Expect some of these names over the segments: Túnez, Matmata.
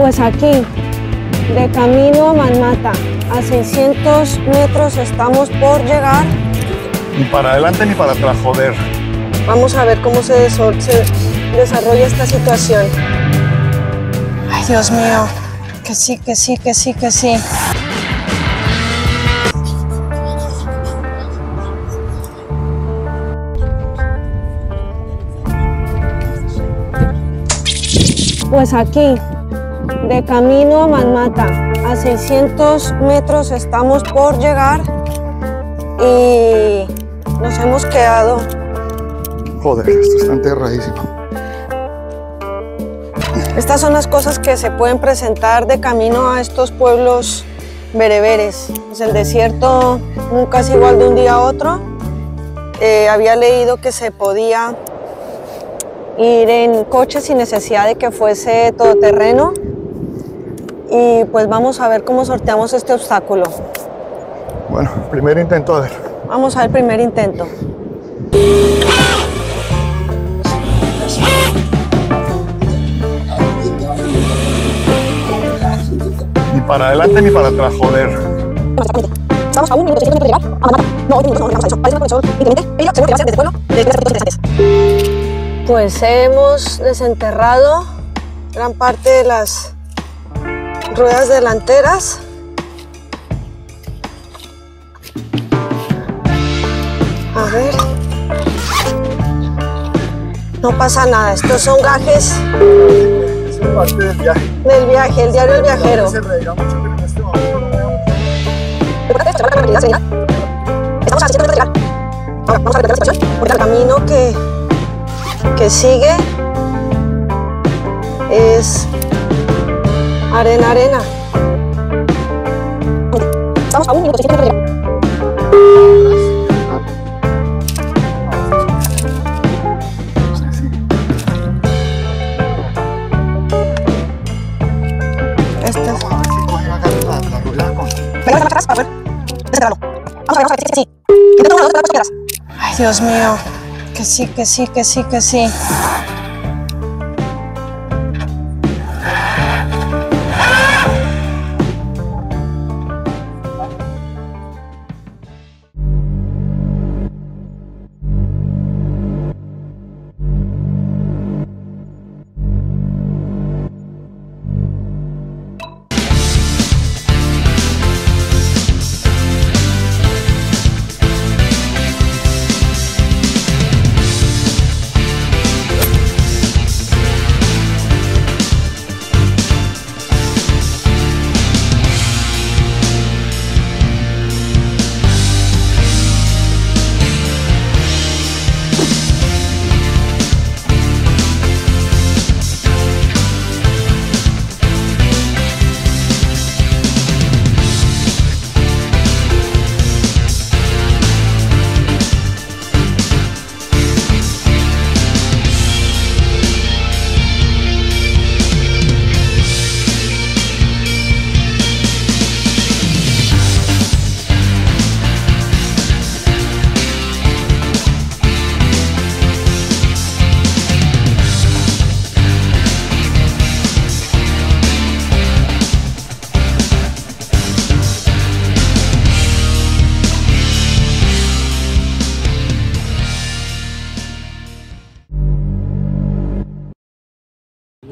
Pues aquí, de camino a Matmata, a 600 metros estamos por llegar. Ni para adelante ni para atrás, joder. Vamos a ver cómo se desarrolla esta situación. Ay, Dios mío. Que sí, que sí, que sí, que sí. Pues aquí, de camino a Matmata, a 600 metros estamos por llegar y nos hemos quedado. Joder, esto está enterradísimo. Estas son las cosas que se pueden presentar de camino a estos pueblos bereberes. Pues el desierto nunca es igual de un día a otro. Había leído que se podía ir en coche sin necesidad de que fuese todoterreno. Y pues vamos a ver cómo sorteamos este obstáculo. Bueno, primer intento, a ver. Vamos a ver el primer intento. Ni para adelante ni para atrás, joder. Estamos a 1 minuto 600 metros de llegar a Matmata. No, 8 minutos, no llegamos a eso. Parece una conexión intermitente, pero seguro que va a ser desde pueblo de interesantes. Pues hemos desenterrado gran parte de las ruedas delanteras. A ver. No pasa nada, estos son gajes del viaje, el diario del viajero. Estamos a 600 metros de llegar. Ahora vamos a repetir la situación porque el camino que sigue es arena, arena. Estamos a 1 minuto 600 metros de llegar. Ay, Dios mío. Que sí, que sí, que sí, que sí.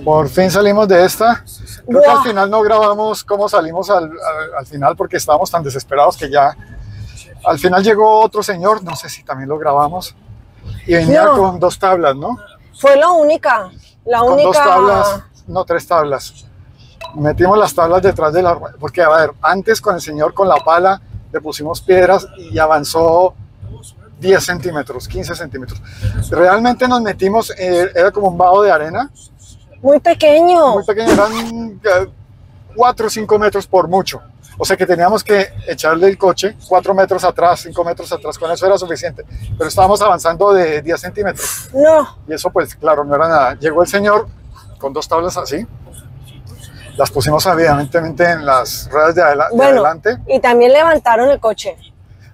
Por fin salimos de esta. Creo que al final no grabamos cómo salimos al final porque estábamos tan desesperados que ya... Al final llegó otro señor, no sé si también lo grabamos, y venía con 2 tablas, ¿no? Fue la única... 2 tablas, no, 3 tablas. Metimos las tablas detrás de la rueda, porque a ver, antes con el señor con la pala le pusimos piedras y avanzó 10 centímetros, 15 centímetros. Realmente nos metimos, era como un vaho de arena. Muy pequeño. Muy pequeño, eran 4 o 5 metros por mucho. O sea que teníamos que echarle el coche 4 metros atrás, 5 metros atrás, con eso era suficiente. Pero estábamos avanzando de 10 centímetros. No. Y eso pues claro, no era nada. Llegó el señor con 2 tablas así. Las pusimos evidentemente en las ruedas de adelante. Y también levantaron el coche.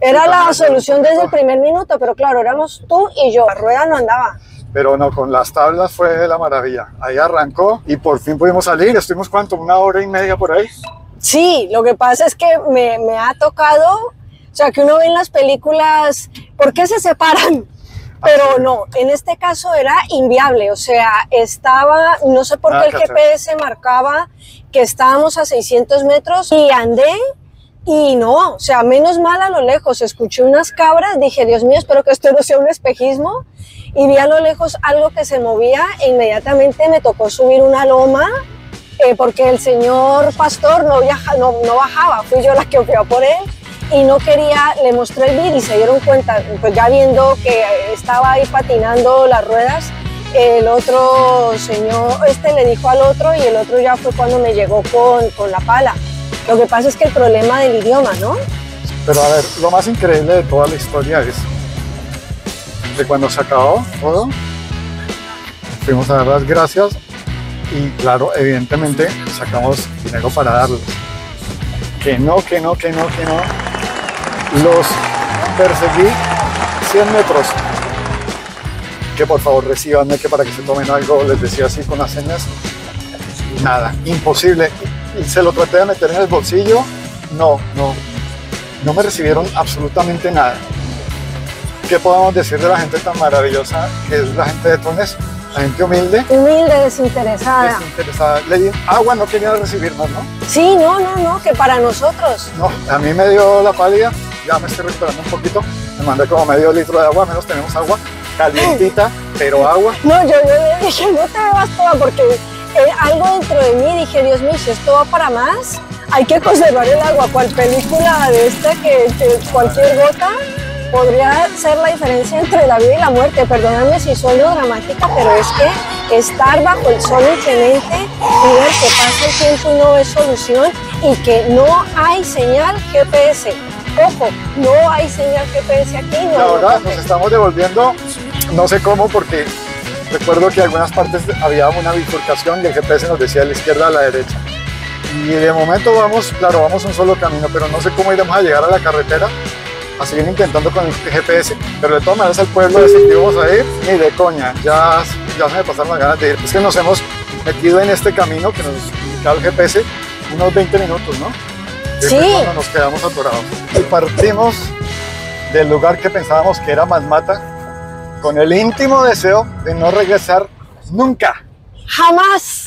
Era la solución desde el primer minuto, pero claro, éramos tú y yo. La rueda no andaba. Pero no, con las tablas fue la maravilla. Ahí arrancó y por fin pudimos salir. Estuvimos, ¿cuánto? ¿Una hora y media por ahí? Sí, lo que pasa es que me ha tocado, o sea, que uno ve en las películas, ¿por qué se separan? Pero no, en este caso era inviable, o sea, estaba, no sé por qué el GPS marcaba que estábamos a 600 metros y andé y no, o sea, menos mal a lo lejos, escuché unas cabras, dije, Dios mío, espero que esto no sea un espejismo, y vi a lo lejos algo que se movía e inmediatamente me tocó subir una loma porque el señor pastor no bajaba, fui yo la que fui a por él. Y no quería, le mostré el vídeo y se dieron cuenta, pues ya viendo que estaba ahí patinando las ruedas, el otro señor, le dijo al otro y el otro ya fue cuando me llegó con la pala. Lo que pasa es que el problema del idioma, ¿no? Pero a ver, lo más increíble de toda la historia es que cuando se acabó todo, fuimos a dar las gracias y claro, evidentemente sacamos dinero para darles. Que no. Los perseguí 100 metros, que por favor recibanme, que para que se tomen algo, les decía así con las señas, nada, imposible, y se lo traté de meter en el bolsillo, no me recibieron absolutamente nada. ¿Qué podemos decir de la gente tan maravillosa que es la gente de Túnez? La gente humilde. Humilde, desinteresada. Le di agua, no quería recibirnos, ¿no? Sí, no, que para nosotros. No, a mí me dio la pálida, ya me estoy recuperando un poquito, me mandé como medio litro de agua, menos tenemos agua, calientita, pero agua. No, yo dije, no te bebas toda, porque algo dentro de mí, dije, Dios mío, si esto va para más, hay que conservar el agua, cual película de esta que cualquier gota podría ser la diferencia entre la vida y la muerte. Perdóname si soy dramática, pero es que estar bajo el sol inclemente y ver que pasa el tiempo y no es solución y que no hay señal GPS. Ojo, no hay señal GPS aquí. No, la verdad, nos estamos devolviendo, no sé cómo, porque recuerdo que en algunas partes había una bifurcación y el GPS nos decía de la izquierda a la derecha. Y de momento vamos, claro, vamos un solo camino, pero no sé cómo iremos a llegar a la carretera. A seguir intentando con el GPS, pero de todas maneras al pueblo decidimos a ir, ni de coña, ya se me pasaron las ganas de ir. Es que nos hemos metido en este camino que nos indicaba el GPS unos 20 minutos, ¿no? Sí. Cuando nos quedamos atorados. Y partimos del lugar que pensábamos que era Matmata, con el íntimo deseo de no regresar nunca. ¡Jamás!